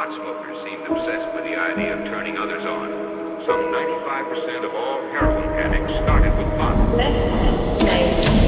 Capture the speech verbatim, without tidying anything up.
pot smokers seemed obsessed with the idea of turning others on. Some ninety-five percent of all heroin addicts started with pot. Let's